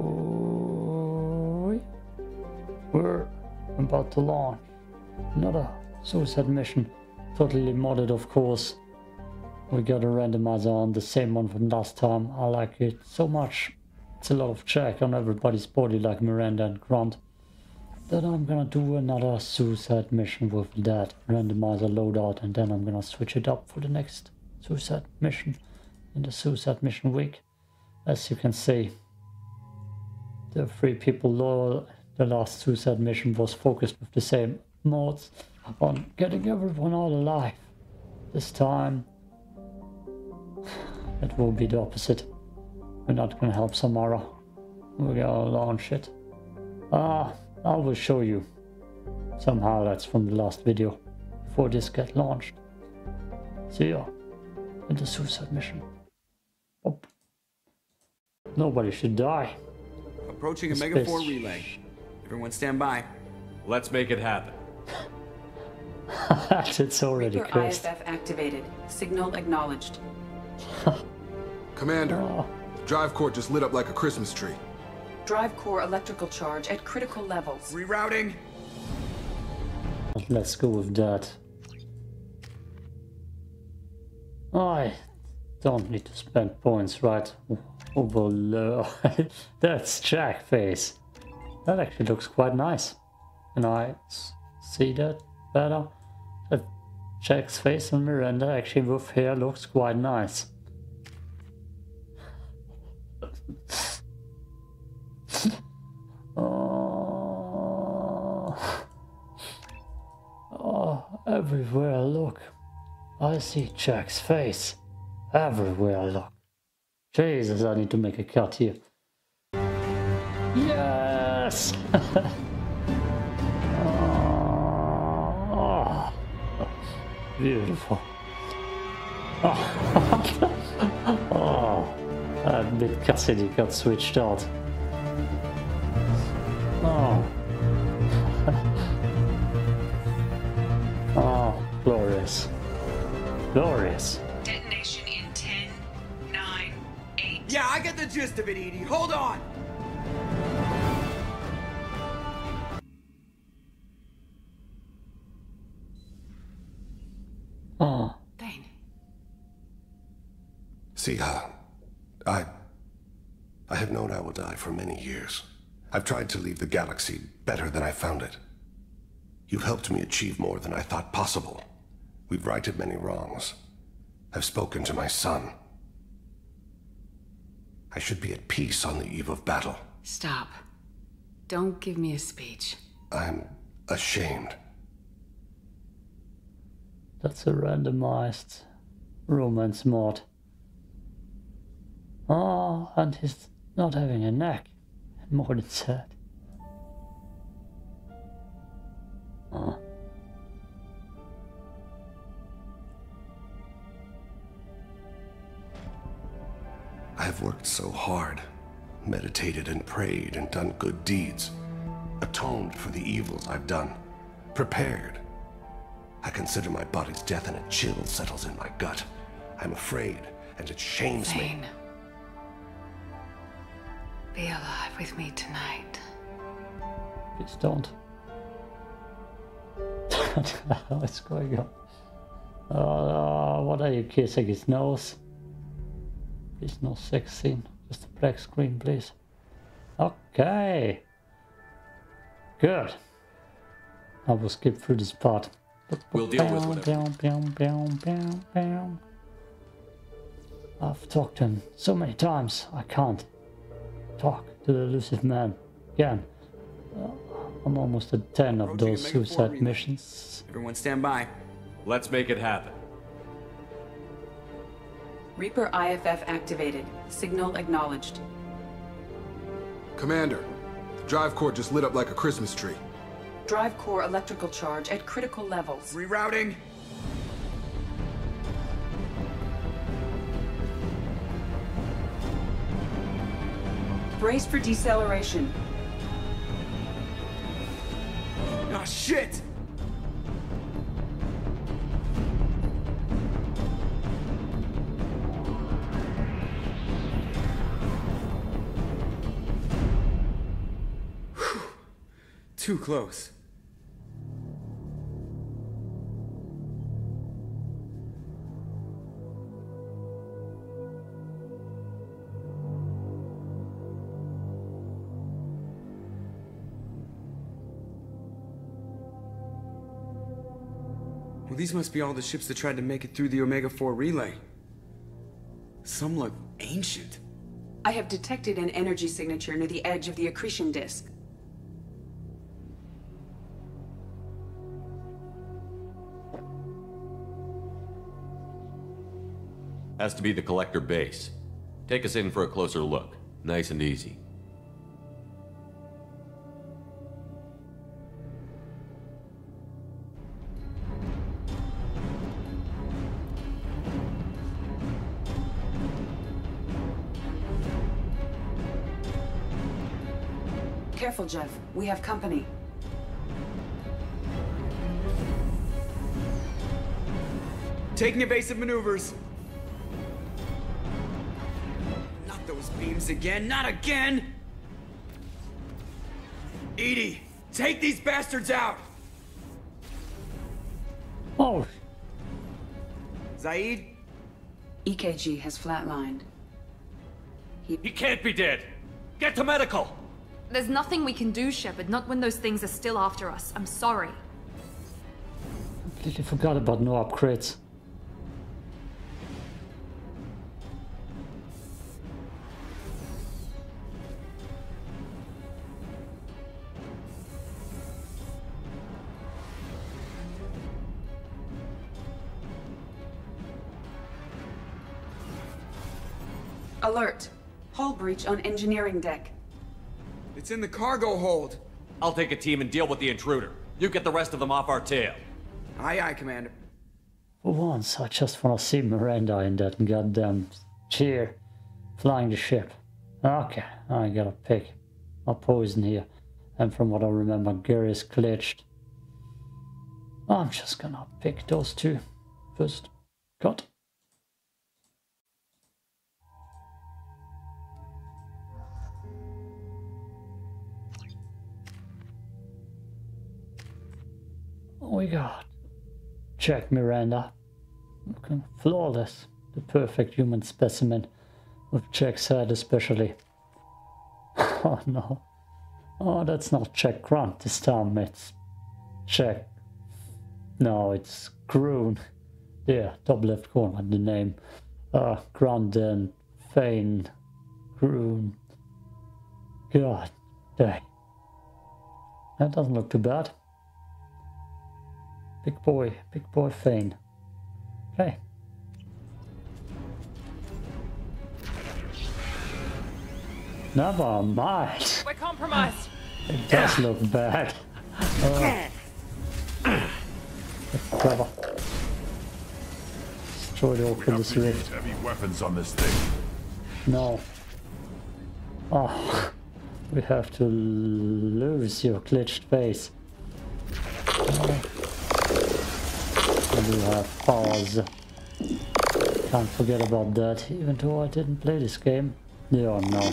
Boy, we're about to launch another suicide mission, totally modded of course. We got a randomizer on the same one from last time. I like it so much. It's a lot of check on everybody's body like Miranda and Grunt. Then I'm gonna do another suicide mission with that randomizer loadout, and then I'm gonna switch it up for the next suicide mission in the suicide mission week. As you can see, the three people loyal, the last suicide mission was focused with the same mods on getting everyone out alive. This time it will be the opposite. We're not gonna help Samara, we're gonna launch it. I will show you some highlights from the last video before this gets launched. See ya in the suicide mission. Oh. Nobody should die. Approaching Omega 4 relay. Everyone stand by. Let's make it happen. It's already cursed. Reaper IFF activated. Signal acknowledged. Commander, the drive core just lit up like a Christmas tree. Drive core electrical charge at critical levels. Rerouting. Let's go with that. I don't need to spend points, right? Overload. That's Jack face. That actually looks quite nice. Can I see that better? That Jack's face and Miranda actually with hair looks quite nice. Everywhere I look, I see Jack's face. Everywhere I look. Jesus, I need to make a cut here. Yes! Beautiful. That bit Cassidy got switched out. Oh. Glorious. Glorious. Detonation in 10, 9, 8. Yeah, I get the gist of it, EDI. Hold on! Oh. Thane. See, I have known I will die for many years. I've tried to leave the galaxy better than I found it. You helped me achieve more than I thought possible. We've righted many wrongs. I've spoken to my son. I should be at peace on the eve of battle. Stop. Don't give me a speech. I'm ashamed. That's a randomized romance mod. Oh, and he's not having a neck. Mordin said. Oh. I have worked so hard, meditated and prayed and done good deeds, atoned for the evils I've done, prepared. I consider my body's death and a chill settles in my gut. I'm afraid, and it shames me. Be alive with me tonight. Please don't. What's going on? What are you kissing his nose? Please no sex scene. Just a black screen, please. Okay. Good. I will skip through this part. We'll deal with it. I've talked to him so many times. I can't talk to the Illusive Man again. I'm almost at 10 of those suicide missions. Everyone stand by. Let's make it happen. Reaper IFF activated. Signal acknowledged. Commander, the drive core just lit up like a Christmas tree. Drive core electrical charge at critical levels. Rerouting. Brace for deceleration. Ah, shit! Too close. Well, these must be all the ships that tried to make it through the Omega 4 relay. Some look ancient. I have detected an energy signature near the edge of the accretion disk. Has to be the Collector base. Take us in for a closer look. Nice and easy. Careful, Jeff. We have company. Taking evasive maneuvers. Not those beams again. Not again! EDI, take these bastards out! Oh. Zaid? EKG has flatlined. He can't be dead! Get to medical! There's nothing we can do, Shepard, not when those things are still after us. I'm sorry. Completely forgot about no upgrades. Alert. Hull breach on engineering deck. It's in the cargo hold. I'll take a team and deal with the intruder. You get the rest of them off our tail. Aye, aye, Commander. For once, I just want to see Miranda in that goddamn chair, flying the ship. Okay, I got a pick. I'll poison here. And from what I remember, Garrus glitched. I'm just gonna pick those two first. God. We got Jack Miranda, looking flawless, the perfect human specimen, with Jack's head especially. Oh no, oh that's not Jack Grunt this time, it's Jack, no it's Groon, yeah, top left corner, the name, Grunt and Thane, Groon, god dang, that doesn't look too bad. Big boy Thane. Okay. Never mind. We're compromised. It does look bad. Clever. Destroy the Oculus Rift. Heavy weapons on this thing. No. Oh, we have to lose your glitched face. We have powers. Can't forget about that, even though I didn't play this game. Oh no.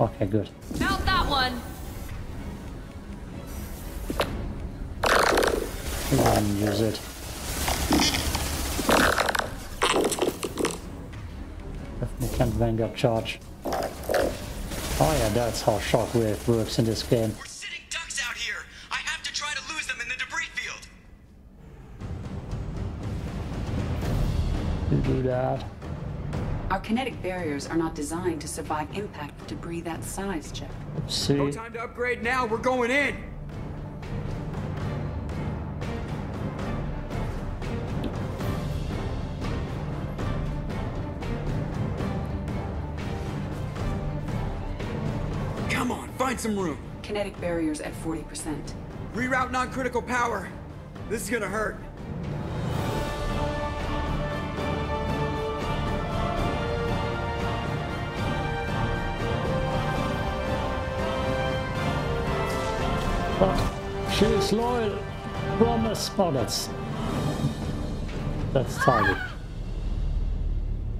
Okay, good. Mount that one! And use it. Definitely can't Vanguard charge. Oh yeah, that's how Shockwave works in this game. Do that. Our kinetic barriers are not designed to survive impact with debris that size, Jeff. See. No time to upgrade now. We're going in. Come on, find some room. Kinetic barriers at 40%. Reroute non-critical power. This is gonna hurt. She is loyal. Promise. Oh, that's Tali.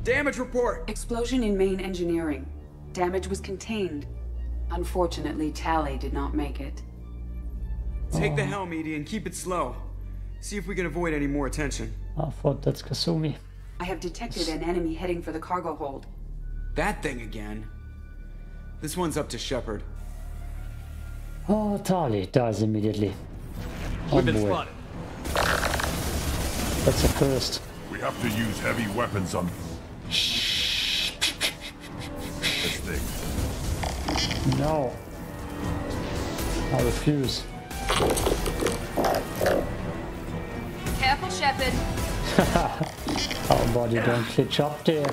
Damage report. Explosion in main engineering. Damage was contained. Unfortunately, Tali did not make it. Take the helm, EDI, and keep it slow. See if we can avoid any more attention. I thought that's Kasumi. I have detected an enemy heading for the cargo hold. That thing again. This one's up to Shepard. Oh, Tali dies immediately. We've been spotted. That's a first. We have to use heavy weapons on this thing. No. I refuse. Careful, Shepard. Our body don't glitch up there.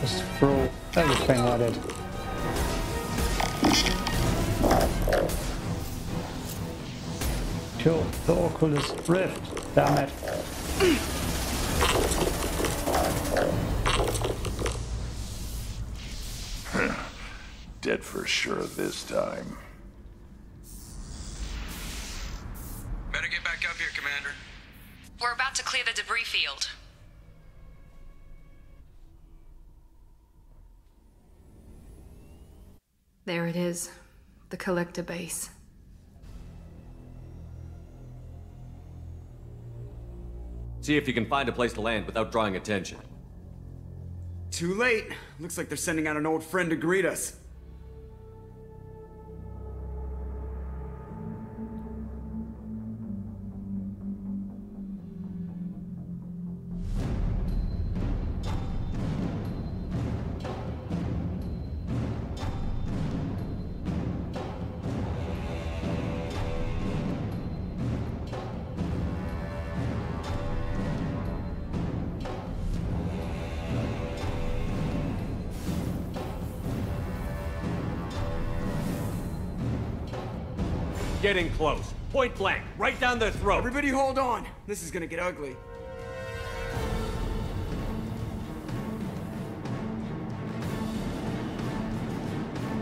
Just throw everything at it. Kill the Oculus Rift, damn it. Dead for sure this time. Better get back up here, Commander. We're about to clear the debris field. There it is, the Collector base. See if you can find a place to land without drawing attention. Too late. Looks like they're sending out an old friend to greet us. Getting close. Point blank. Right down their throat. Everybody hold on. This is gonna get ugly.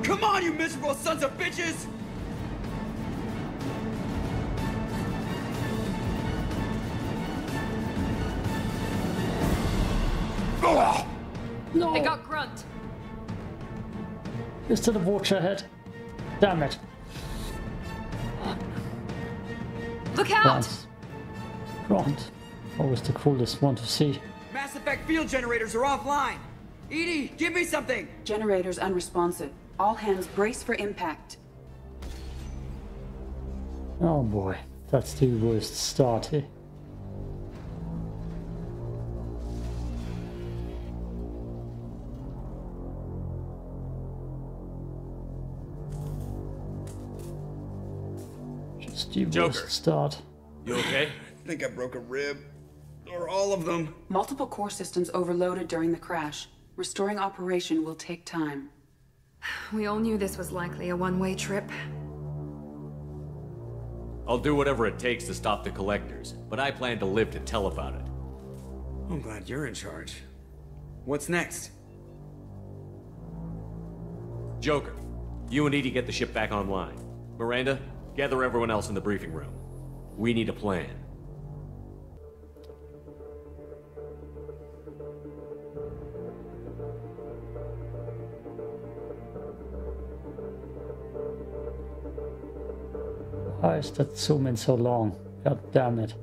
Come on, you miserable sons of bitches! No! They got Grunt. It's to the waterhead. Damn it. Look out! Grunt. Always the coolest one to see. Mass Effect field generators are offline. Edie, give me something! Generators unresponsive. All hands brace for impact. Oh boy, that's the worst start here. Joker, start. You okay? I think I broke a rib. Or all of them. Multiple core systems overloaded during the crash. Restoring operation will take time. We all knew this was likely a one-way trip. I'll do whatever it takes to stop the Collectors, but I plan to live to tell about it. I'm glad you're in charge. What's next? Joker, you and Edie get the ship back online. Miranda? Gather everyone else in the briefing room. We need a plan. Why is that zoom in so long? God damn it.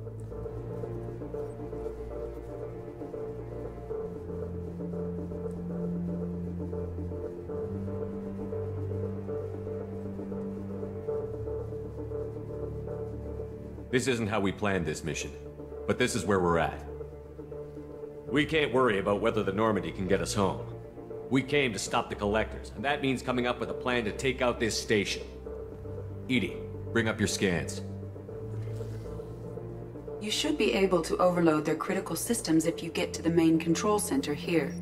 This isn't how we planned this mission, but this is where we're at. We can't worry about whether the Normandy can get us home. We came to stop the Collectors, and that means coming up with a plan to take out this station. Edie, bring up your scans. You should be able to overload their critical systems if you get to the main control center here.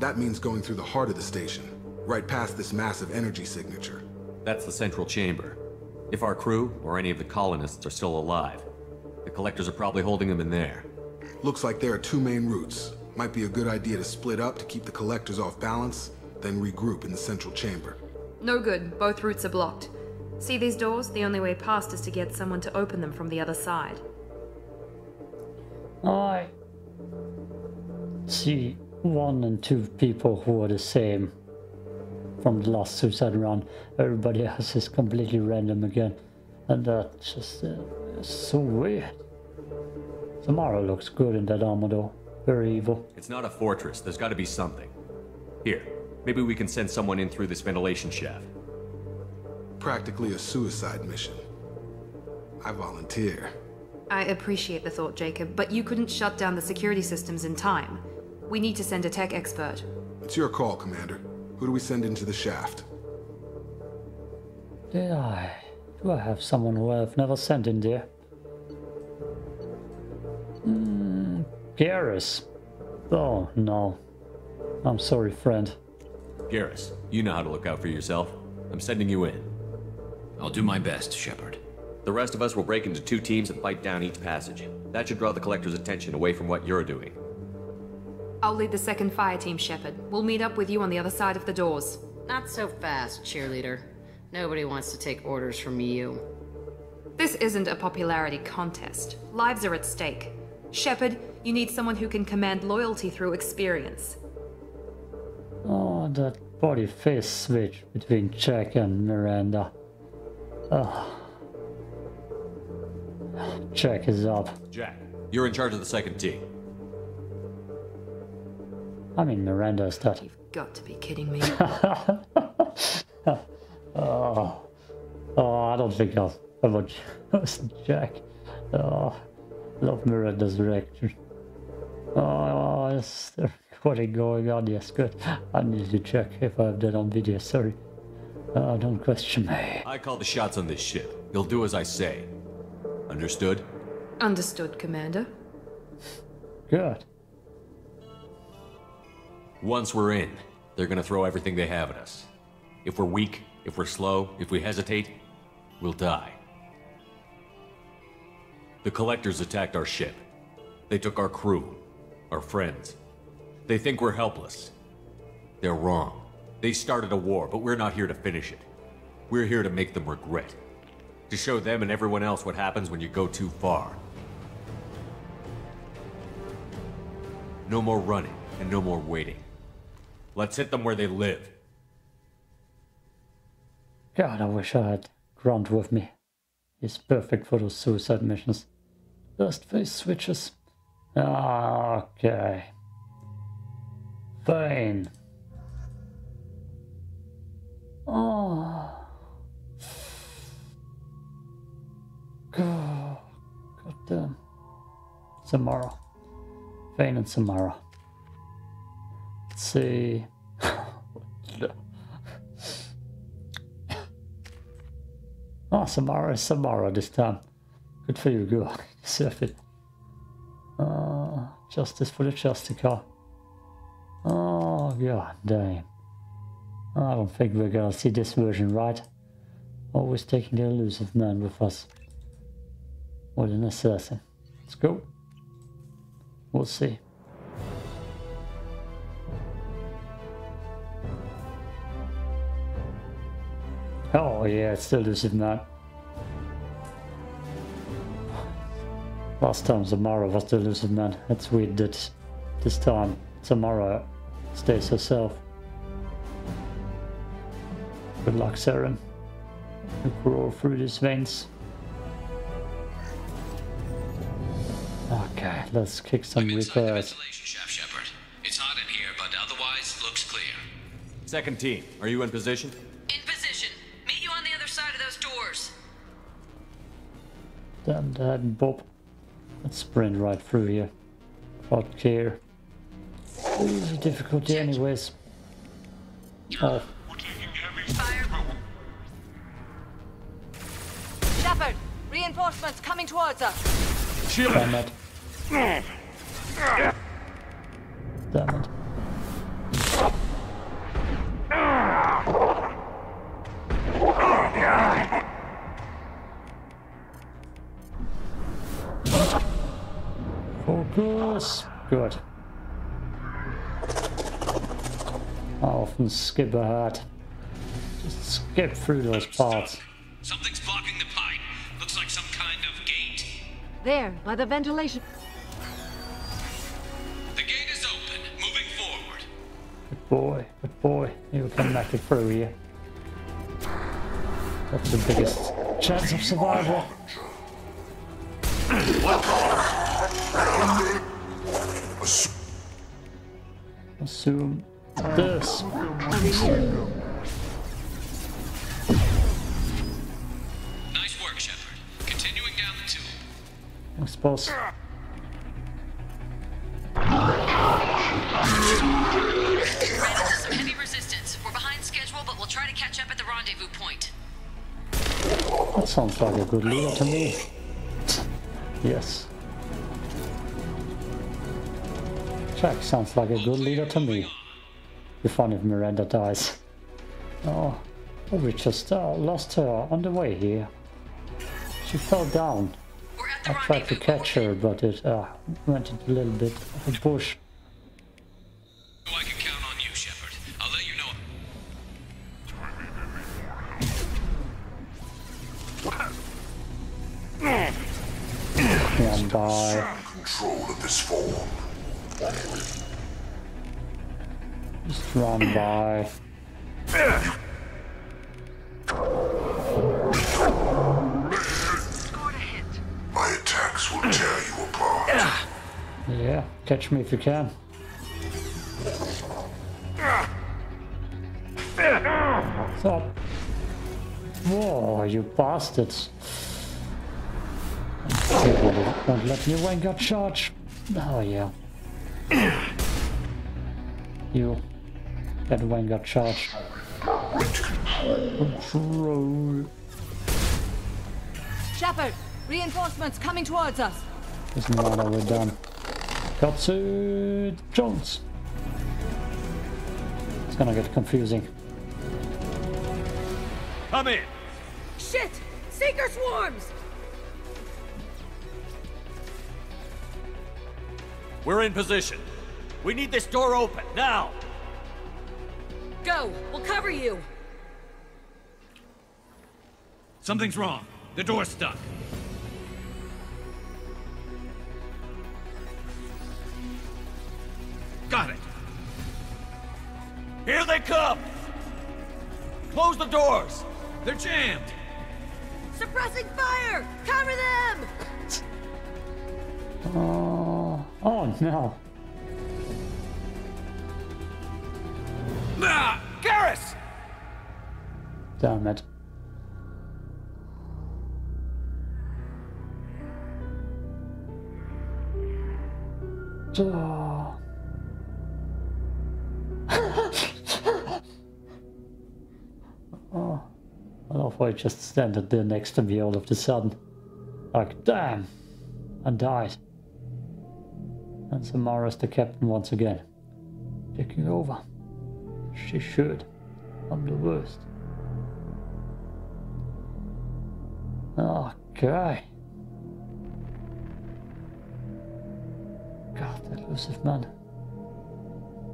That means going through the heart of the station, right past this massive energy signature. That's the central chamber. If our crew, or any of the colonists, are still alive, the Collectors are probably holding them in there. Looks like there are two main routes. Might be a good idea to split up to keep the Collectors off balance, then regroup in the central chamber. No good. Both routes are blocked. See these doors? The only way past is to get someone to open them from the other side. I see one and two people who are the same from the last suicide round. Everybody else is completely random again, and that's just so weird. Samara looks good in that armor though. Very evil. It's not a fortress. There's got to be something. Here, maybe we can send someone in through this ventilation shaft. Practically a suicide mission. I volunteer. I appreciate the thought, Jacob, but you couldn't shut down the security systems in time. We need to send a tech expert. It's your call, Commander. Who do we send into the shaft? Do I have someone who I've never sent in there? Garrus. Oh, no. I'm sorry, friend. Garrus, you know how to look out for yourself. I'm sending you in. I'll do my best, Shepard. The rest of us will break into two teams and fight down each passage. That should draw the Collector's attention away from what you're doing. I'll lead the second fire team, Shepard. We'll meet up with you on the other side of the doors. Not so fast, cheerleader. Nobody wants to take orders from you. This isn't a popularity contest. Lives are at stake. Shepard, you need someone who can command loyalty through experience. Oh, that body face switch between Jack and Miranda. Oh. Jack is up. Jack, you're in charge of the second team. I mean, Miranda is that. You've got to be kidding me. Oh, I don't think I'll ever choose Jack. Oh, love Miranda's reaction. Oh, is there recording going on? Yes, good. I need to check if I have that on video, sorry. Don't question me. I call the shots on this ship. You'll do as I say. Understood? Understood, Commander. Good. Once we're in, they're gonna throw everything they have at us. If we're weak, if we're slow, if we hesitate, we'll die. The Collectors attacked our ship. They took our crew, our friends. They think we're helpless. They're wrong. They started a war, but we're not here to finish it. We're here to make them regret. To show them and everyone else what happens when you go too far. No more running, and no more waiting. Let's hit them where they live. God, I wish I had Grunt with me. He's perfect for those suicide missions. Just face switches. Okay. Thane. Oh. God damn. Samara. Thane and Samara. Let's see. Oh, Samara is Samara this time. Good for you, girl. You deserve it. Justice for the Justicar. Oh, god damn. I don't think we're gonna see this version, right? Always taking the Illusive Man with us. What an assassin. Let's go. We'll see. Oh yeah, it's the Illusive Man. Last time Samara was the Illusive Man. That's weird that this time Samara stays herself. Good luck, Saren. Crawl through these veins. Okay, let's kick some repairs. It's hot in here, but otherwise looks clear. Second team, are you in position? Damn that Bob. Let's sprint right through here. Don't care. Easy difficulty anyways. Oh. Shepard! Reinforcements coming towards us! Shield! Damn it. Damn it. Good. I often skip ahead. Just skip through those parts. Something's blocking the pipe. Looks like some kind of gate. There, by the ventilation. The gate is open. Moving forward. But boy, you can make it through here. That's the biggest chance of survival. Assume this. Nice work, Shepard. Continuing down the tube. I suppose. Miranda does some heavy resistance. We're behind schedule, but we'll try to catch up at the rendezvous point. That sounds like a good leader to me. Yes. Jack sounds like a good leader to me. Be fun if Miranda dies. Oh, we just lost her on the way here. She fell down. I tried to catch her, but it went into a little bit of a bush. I can count on you, Shepard. I'll let you know. Stand by. Control of this form. Just run by. Scored a hit. My attacks will tear you apart. Yeah, catch me if you can. Stop. Whoa, you bastards. Don't let me wank up charge. Oh yeah. You. That wank up charge. Control. Shepard, reinforcements coming towards us. Doesn't matter, we're done. Got to Jones. It's gonna get confusing. I'm in. Shit! Seeker swarms! We're in position. We need this door open, now! Go! We'll cover you! Something's wrong. The door's stuck. Got it! Here they come! Close the doors! They're jammed! Suppressing fire! Cover them! Oh no! Garrus! Damn it. Oh. Oh, I love how I just standing there next to me all of a sudden. Like, damn! I died. And Samara's the captain once again. Taking over. She should. I'm the worst. Okay. God, that elusive man.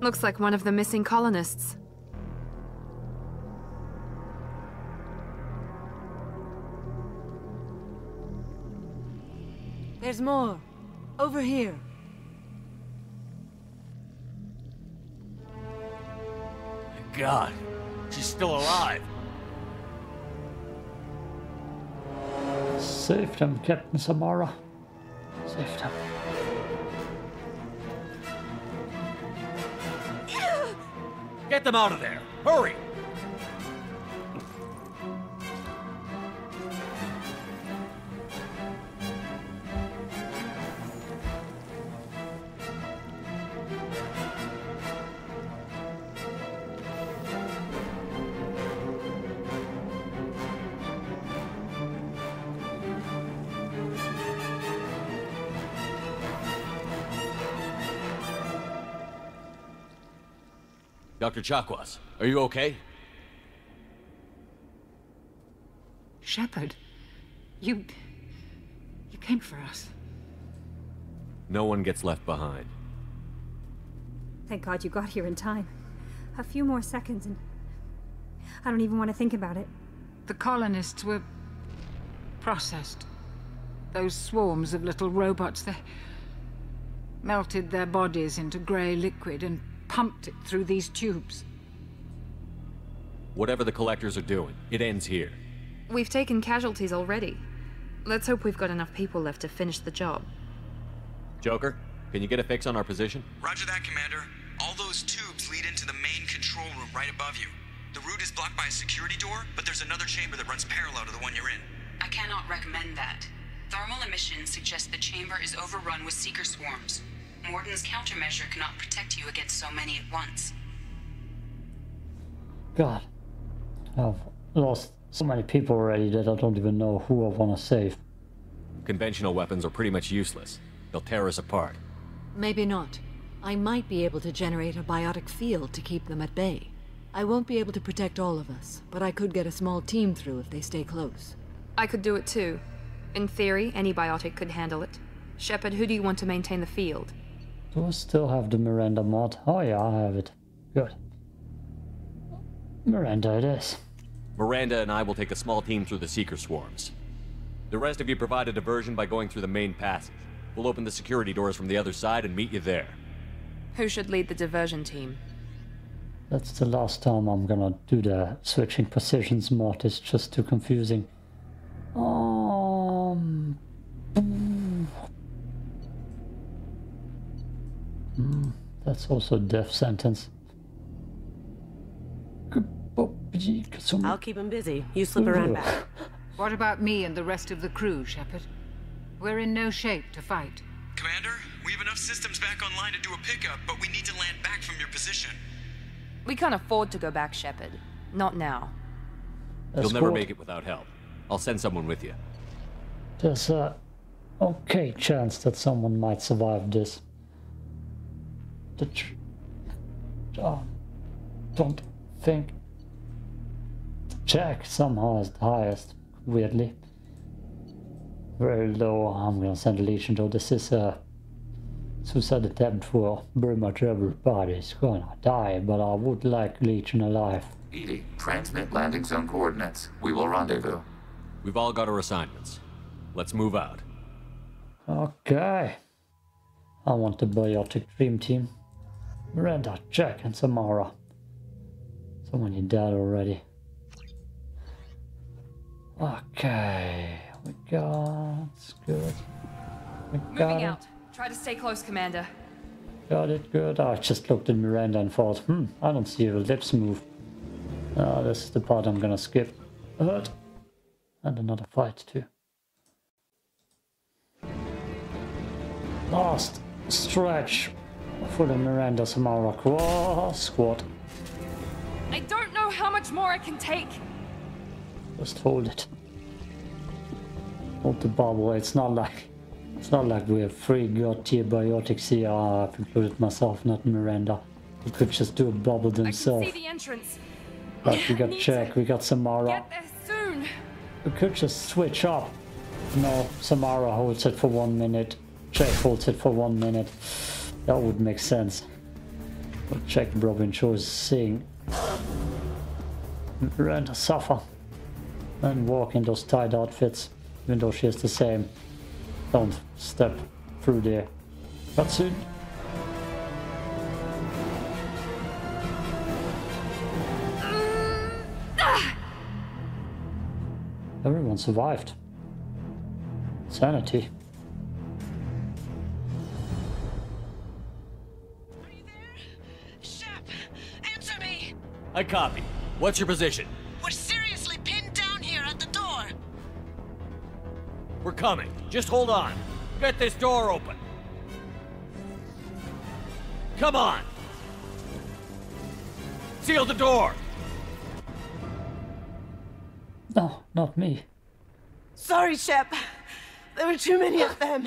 Looks like one of the missing colonists. There's more. Over here. My God, she's still alive. Save them, Captain Samara. Save them. Get them out of there. Hurry. Dr. Chakwas, are you okay? Shepard, you came for us. No one gets left behind. Thank God you got here in time. A few more seconds and I don't even want to think about it. The colonists were processed. Those swarms of little robots, they melted their bodies into grey liquid and pumped it through these tubes. Whatever the Collectors are doing, it ends here. We've taken casualties already. Let's hope we've got enough people left to finish the job. Joker, can you get a fix on our position? Roger that, Commander. All those tubes lead into the main control room right above you. The route is blocked by a security door, but there's another chamber that runs parallel to the one you're in. I cannot recommend that. Thermal emissions suggest the chamber is overrun with seeker swarms. Mordin's countermeasure cannot protect you against so many at once. God. I've lost so many people already that I don't even know who I want to save. Conventional weapons are pretty much useless. They'll tear us apart. Maybe not. I might be able to generate a biotic field to keep them at bay. I won't be able to protect all of us, but I could get a small team through if they stay close. I could do it too. In theory, any biotic could handle it. Shepard, who do you want to maintain the field? Do I still have the Miranda mod? Oh yeah, I have it. Good. Miranda it is. Miranda and I will take a small team through the seeker swarms. The rest of you provide a diversion by going through the main passage. We'll open the security doors from the other side and meet you there. Who should lead the diversion team? That's the last time I'm gonna do the switching positions mod. It's just too confusing. That's also a death sentence. I'll keep him busy. You slip around back. What about me and the rest of the crew, Shepard? We're in no shape to fight. Commander, we have enough systems back online to do a pickup, but we need to land back from your position. We can't afford to go back, Shepard. Not now. You'll never make it without help. I'll send someone with you. There's a okay chance that someone might survive this. Don't think. Jack somehow is the highest, weirdly. Very low. I'm gonna send a Legion though. This is a suicide attempt for pretty much everybody. It's gonna die, but I would like Legion alive. EDI, transmit landing zone coordinates. We will rendezvous. We've all got our assignments. Let's move out. Okay. I want the biotic dream team. Miranda, Jack, and Samara. Someone you died already. Okay. We got... good. We got moving it. Out. Try to stay close, Commander. Got it, good. I just looked at Miranda and thought, I don't see her lips move. This is the part I'm gonna skip. Hurt. And another fight, too. Last stretch for the Miranda Samara squad. I don't know how much more I can take. Just hold it. Hold the bubble. It's not like we have 3 god tier biotics here. I've included myself, not Miranda. We could just do a bubble themselves. I can see the entrance. Like we got Jack, we got Samara. Get there soon. We could just switch up. No, Samara holds it for 1 minute. Jack holds it for 1 minute. That would make sense. But Jack probably enjoys seeing Miranda suffer and walk in those tight outfits, even though she is the same. Don't step through there. Cutscene. Everyone survived. Sanity. I copy. What's your position? We're seriously pinned down here at the door. We're coming. Just hold on. Get this door open. Come on. Seal the door. No, not me. Sorry, Shep. There were too many of them.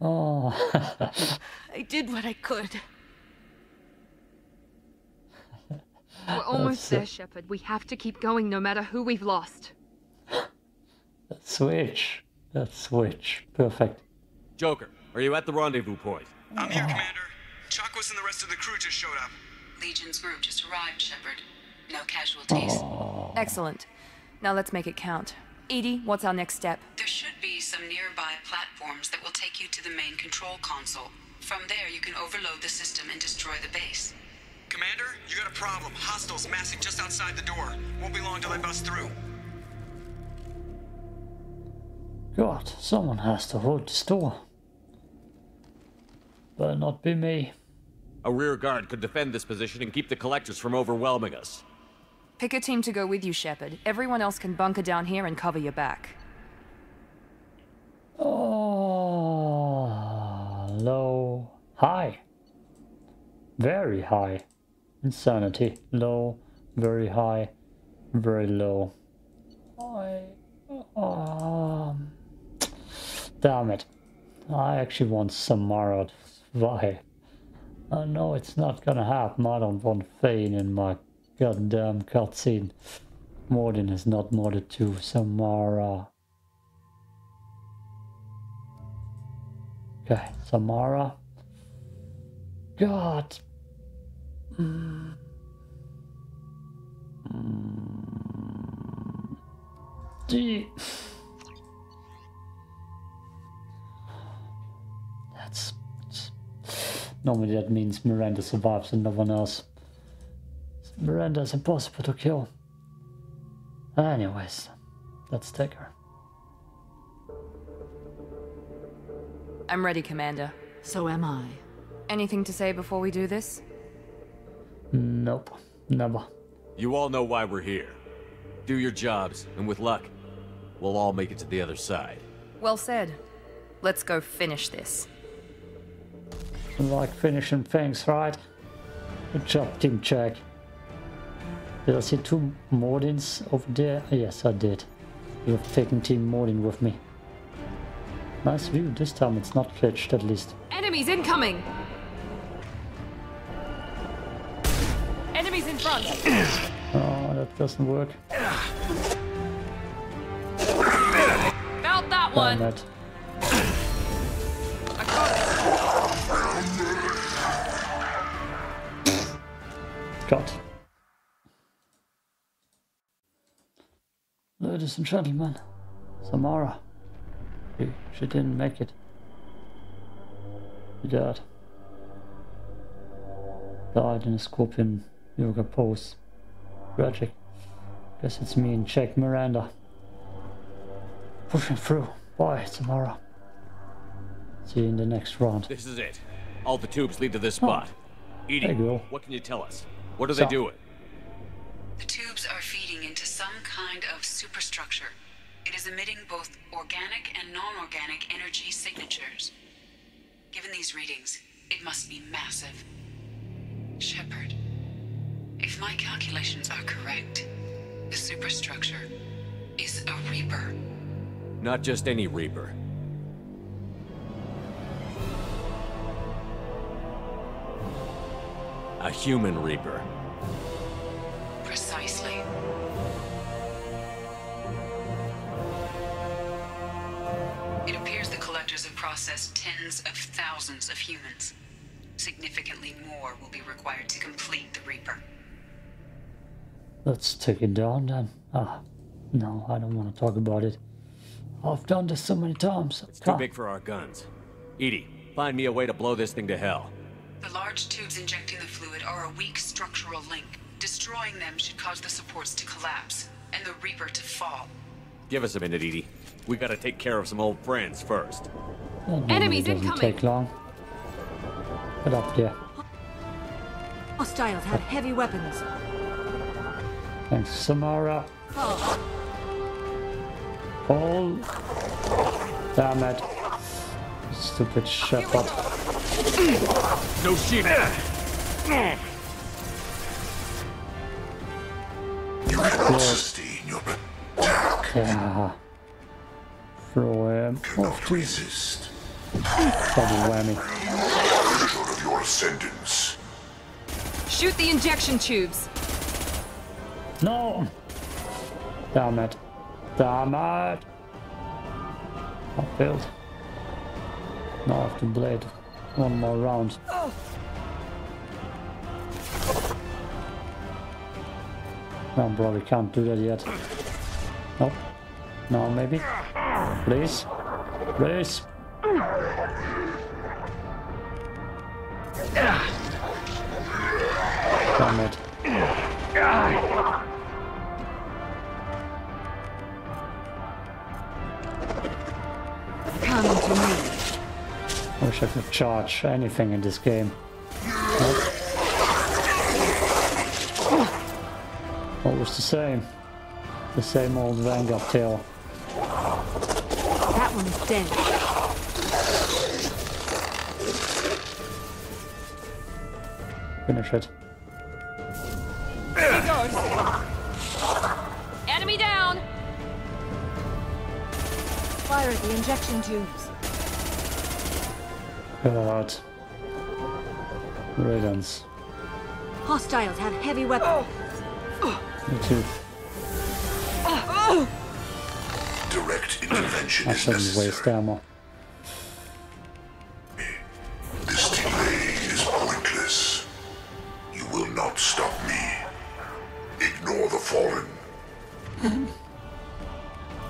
Oh. I did what I could. We're almost there, Shepard. We have to keep going no matter who we've lost. That switch. That switch. Perfect. Joker, are you at the rendezvous point? I'm here, Commander. Chakwas and the rest of the crew just showed up. Legion's group just arrived, Shepard. No casualties. Excellent. Now let's make it count. EDI, what's our next step? There should be some nearby platforms that will take you to the main control console. From there, you can overload the system and destroy the base. Commander, you got a problem. Hostiles massing just outside the door. Won't be long till I bust through. God, someone has to hold this door. Better not be me. A rear guard could defend this position and keep the collectors from overwhelming us. Pick a team to go with you, Shepard. Everyone else can bunker down here and cover your back. Oh, low, high. Very high. Insanity. Low, very high, very low. High. Damn it. I actually want Samara to survive. I know it's not gonna happen. I don't want Thane in my goddamn cutscene. Mordin is not modded to Samara. Okay, Samara. God. That's normally that means Miranda survives and no one else. Miranda is impossible to kill. Anyways, let's take her. I'm ready, Commander. So am I. Anything to say before we do this? Nope. Never. You all know why we're here. Do your jobs, and with luck, we'll all make it to the other side. Well said. Let's go finish this. Like finishing things, right? Good job, Team Jack. Did I see two Mordins over there? Yes, I did. You're taking Team Mordin with me. Nice view. This time it's not glitched, at least. Enemies incoming! Enemies in front! Oh, that doesn't work. About that one! I got it. Cut. Ladies and gentlemen, Samara. She didn't make it. She died. Died in a scorpion yoga pose. Tragic. Guess it's me and Jack Miranda. Pushing through. Bye, Samara. See you in the next round. This is it. All the tubes lead to this spot. EDI, what can you tell us? What are they doing? The tubes are feeding into some kind of superstructure. It is emitting both organic and non-organic energy signatures. Given these readings, it must be massive. Shepard, if my calculations are correct, the superstructure is a Reaper. Not just any Reaper. A human Reaper. Precisely. It appears the collectors have processed tens of thousands of humans. Significantly more will be required to complete the Reaper. Let's take it down then. Ah, no, I don't want to talk about it. I've done this so many times. It's too big for our guns. Edie, find me a way to blow this thing to hell. The large tubes injecting the fluid are a weak structural link. Destroying them should cause the supports to collapse, and the Reaper to fall. Give us a minute, Edie. We gotta take care of some old friends first. Enemies incoming! It doesn't take long. Get up there. Hostiles have heavy weapons. Thanks, Samara. Oh. Damn it. Stupid Shepard. No shit. You cannot sustain your attack. Yeah. Throw him. Cannot resist. Double whammy. Of your ascendance. Shoot the injection tubes. No. Damn it. Damn it. I failed. Now I have to blade one more round. Oh. No, probably can't do that yet. Nope. No, maybe. Please. place. Damn it. Come to me. I wish I could charge anything in this game. What was the same? The same old Vanguard tale. That one's dead. Finish it. Here goes. Enemy down. Fire at the injection tubes. God. Riddance. Hostiles have heavy weapons. Me too. Direct intervention is necessary. I shouldn't waste ammo. This delay is pointless. You will not stop me. Ignore the fallen.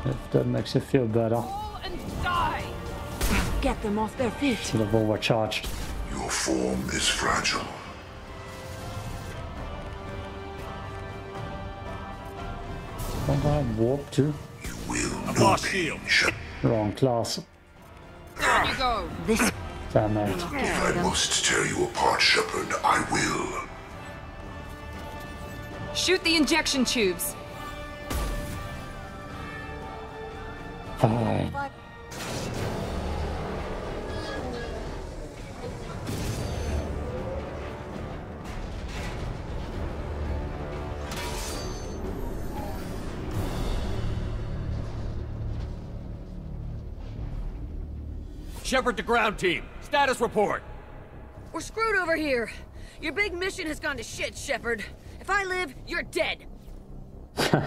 If that makes you feel better. Fall and die. Get them off their feet. Should have overcharged. Your form is fragile. Don't I warp too? You will not be. Wrong class. There you go. This. Damn it. If I must tear you apart, Shepard, I will. Shoot the injection tubes. Fine. Shepard to ground team. Status report. We're screwed over here. Your big mission has gone to shit, Shepard. If I live, you're dead.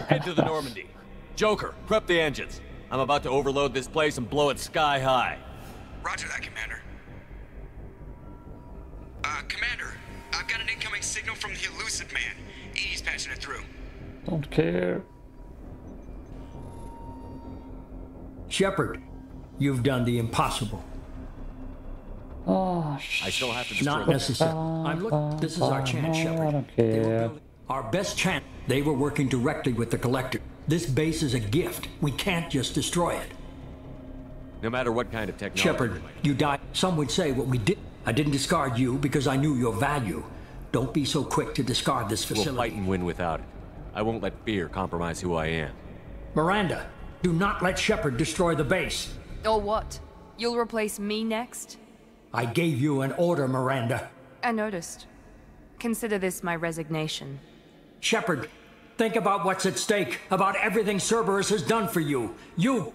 Head to the Normandy. Joker, prep the engines. I'm about to overload this place and blow it sky high. Roger that, Commander. Commander, I've got an incoming signal from the Illusive Man. He's patching it through. Don't care. Shepard, you've done the impossible. Oh, I still have to. Not necessary. I'm looking. This is our chance, Shepard. Our best chance. They were working directly with the Collector. This base is a gift. We can't just destroy it. No matter what kind of technology. Shepard, you died. Some would say what we did. I didn't discard you because I knew your value. Don't be so quick to discard this facility. We'll fight and win without it. I won't let fear compromise who I am. Miranda, do not let Shepard destroy the base. Or what? You'll replace me next? I gave you an order, Miranda. I noticed. Consider this my resignation. Shepard, think about what's at stake, about everything Cerberus has done for you. You...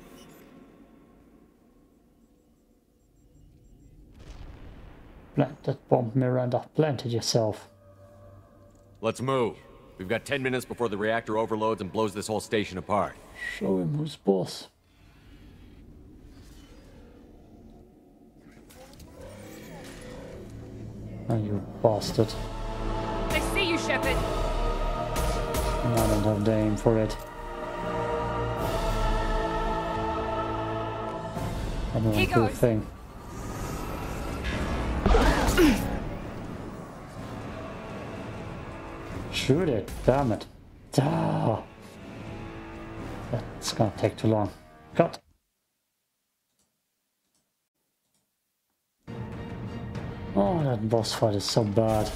Plant that bomb, Miranda. Plant it yourself. Let's move. We've got 10 minutes before the reactor overloads and blows this whole station apart. Show him who's boss. Oh, you bastard. I see you, Shepard. I don't have the aim for it. I don't want to do a thing. Shoot it, damn it. Ah. That's gonna take too long. Cut. Oh, that boss fight is so bad.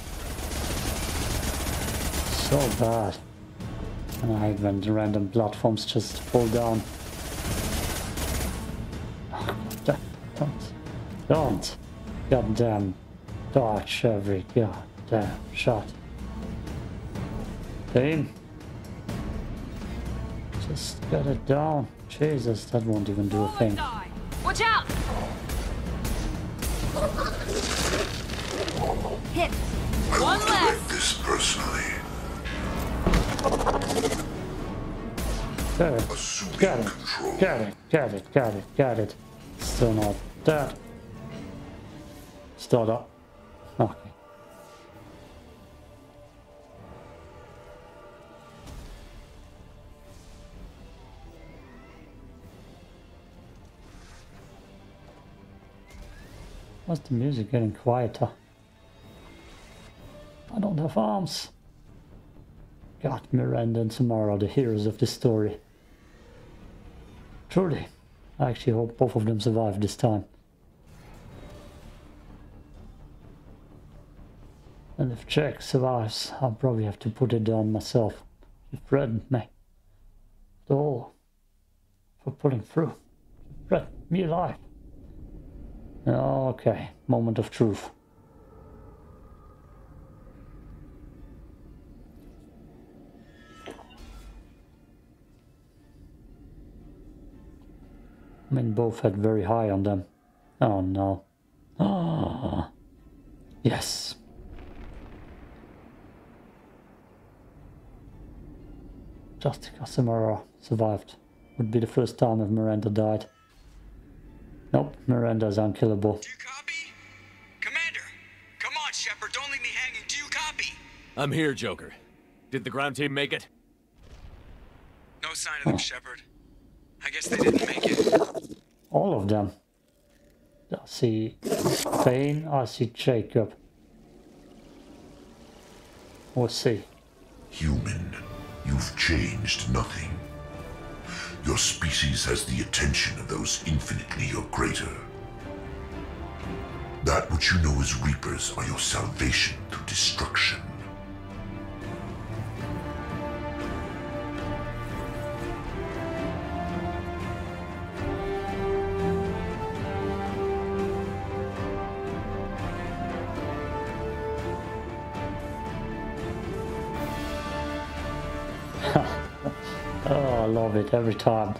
So bad. And I hate when the random platforms just fall down. Don't. Goddamn. Dodge every goddamn shot. Damn. Just get it down. Jesus, that won't even do a thing. Watch out! Hit. I will direct this personally. Got it. Got it. Got it. Got it. Got it. Still not that. Still not. Okay. Why's the music getting quieter? I don't have arms. God, Miranda and Samara are the heroes of this story. Truly. I actually hope both of them survive this time. And if Jack survives, I'll probably have to put it down myself. She threatened me. The whole for pulling through. She threatened me alive. Okay, moment of truth. I mean, both had very high on them. Oh no. Ah, yes. Just because Samara survived. Would be the first time if Miranda died. Nope, Miranda's unkillable. Do you copy? Commander! Come on, Shepard, don't leave me hanging. Do you copy? I'm here, Joker. Did the ground team make it? No sign of them, Shepard. I guess they didn't make it. All of them. I see Thane, I see Jacob. We'll see. Human. You've changed nothing. Your species has the attention of those infinitely or greater. That which you know as Reapers are your salvation through destruction. It every time.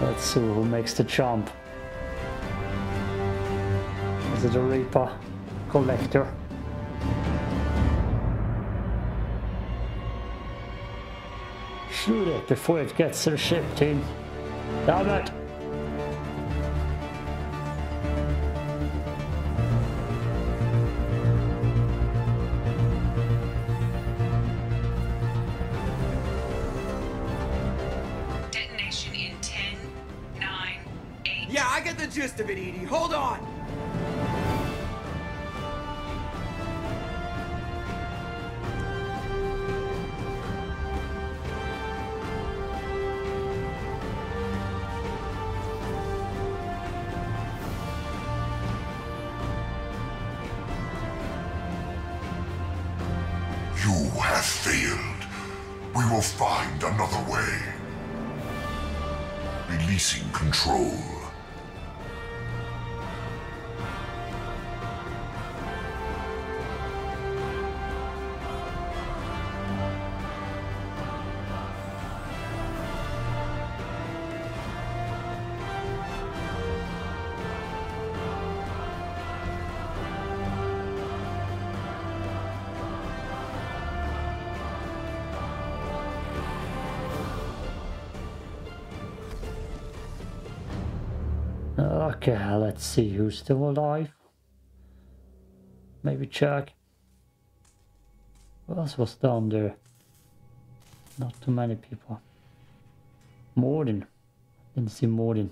Let's see who makes the jump. Is it a Reaper? Collector? Shoot it before it gets their ship, team. Damn it! Gist of it, EDI. Hold on! You have failed. We will find another way. Releasing control. Okay, let's see who's still alive. Maybe Jack. Who else was down there? Not too many people. Mordin. Didn't see Mordin.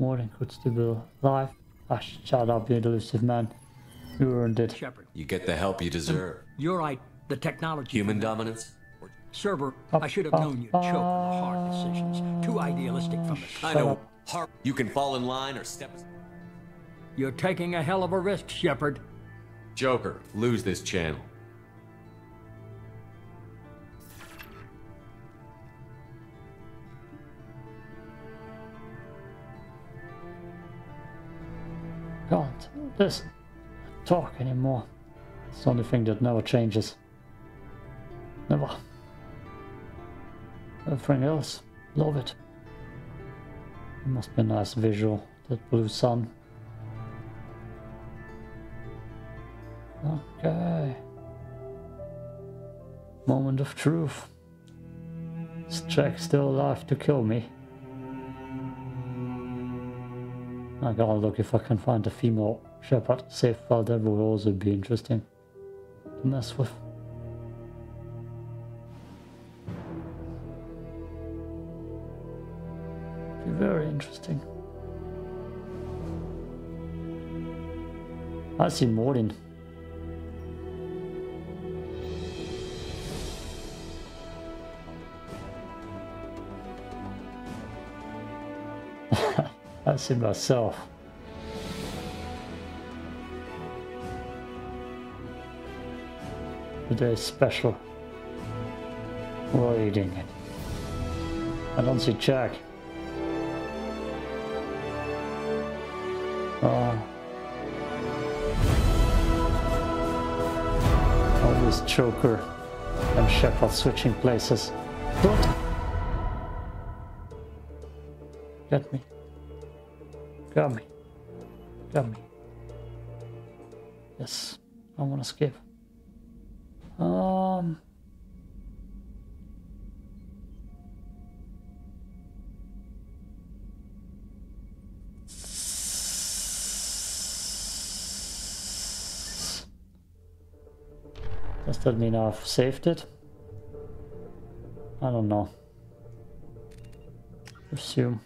Mordin could still be alive. Ah, shut up, you Illusive Man. You earned it. Shepard. You get the help you deserve. You're right. The technology. Human dominance. Server, I should have known you'd choke on the hard decisions. Too idealistic from the start. I know. You can fall in line or step aside. You're taking a hell of a risk, Shepard. Joker, lose this channel. Can't listen, talk anymore. It's the only thing that never changes. Never. Everything else, love it. It must be a nice visual, that blue sun. Okay. Moment of truth. Is Jack still alive to kill me? I gotta look if I can find a female Shepard safe file. That would also be interesting to mess with. Very interesting. I see Mordin. I see myself. Today's special. We're eating it. I don't see Jack. Always Joker and Shepard switching places. Grunt! Get me. Got me. Got me. Yes. I want to skip. Does that mean I've saved it? I don't know. Resume.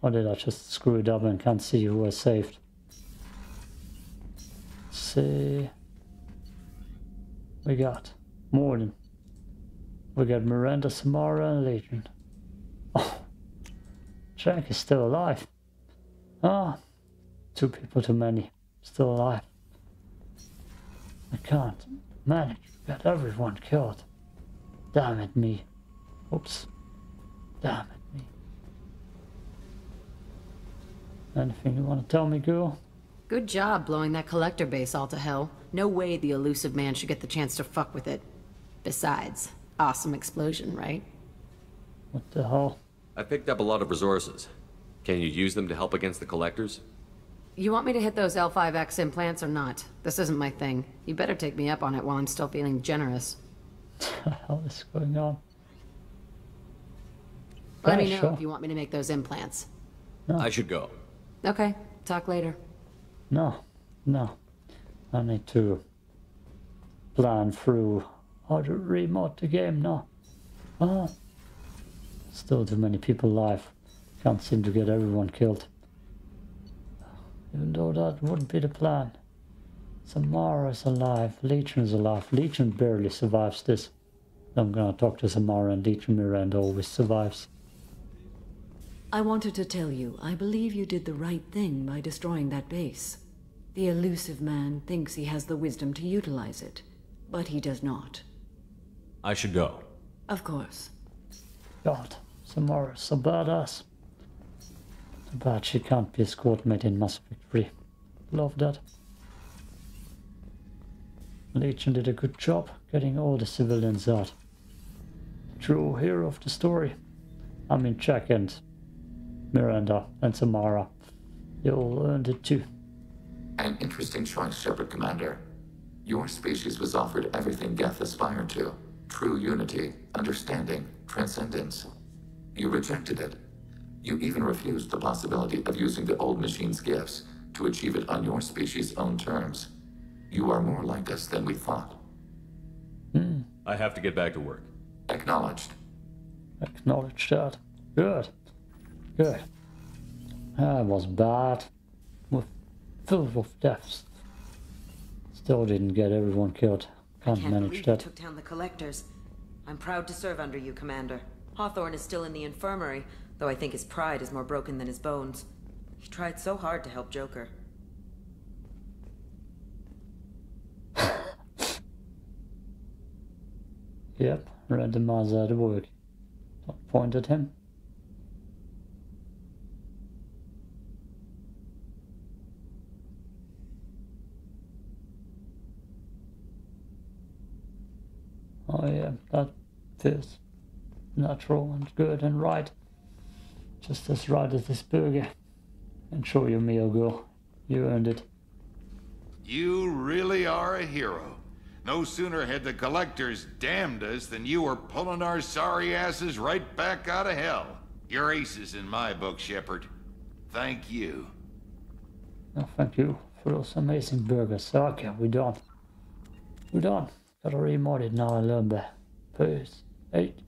Or did I just screw it up and can't see who I saved? Let's see. We got Mordin. We got Miranda, Samara, and Legion. Oh, Jack is still alive. Ah, two people too many. Still alive. I can't manage. We got everyone killed. Damn it, me. Oops. Damn it, me. Anything you want to tell me, girl? Good job blowing that collector base all to hell. No way the elusive man should get the chance to fuck with it. Besides, awesome explosion, right? What the hell? I picked up a lot of resources. Can you use them to help against the collectors? You want me to hit those L5X implants or not? This isn't my thing. You better take me up on it while I'm still feeling generous. What the hell is going on? Let me know if you want me to make those implants. No. I should go. Okay, talk later. No, no. I need to plan through how to remod the game now. Oh, still too many people alive. Can't seem to get everyone killed. Even though that wouldn't be the plan. Samara's alive. Legion's alive. Legion barely survives this. I'm gonna talk to Samara and Legion. Miranda always survives. I wanted to tell you, I believe you did the right thing by destroying that base. The elusive man thinks he has the wisdom to utilize it, but he does not. I should go. Of course. God, Samara's so badass. Too bad she can't be a squad mate in Mass Effect 3. Love that. Legion did a good job getting all the civilians out. True hero of the story. I mean, Jack and Miranda and Samara. You all earned it too. An interesting choice, Shepard Commander. Your species was offered everything death aspired to. True unity, understanding, transcendence. You rejected it. You even refused the possibility of using the old machine's gifts to achieve it on your species' own terms. You are more like us than we thought. Hmm. I have to get back to work. Acknowledged. Acknowledged that. Good. Good. That was bad. We're filled with deaths. Still didn't get everyone killed. Can't manage that. You took down the collectors. I'm proud to serve under you, Commander. Hawthorne is still in the infirmary, though I think his pride is more broken than his bones. He tried so hard to help Joker. Yep, randomizer at work. Don't point at him. Oh yeah, that feels natural and good and right. Just as right as this burger. Enjoy your meal, girl. You earned it. You really are a hero. No sooner had the collectors damned us than you were pulling our sorry asses right back out of hell. You're aces in my book, Shepard. Thank you. No, thank you for those amazing burgers. Okay, we're done. We're done. Gotta remod it now and learn that. Peace. Eight.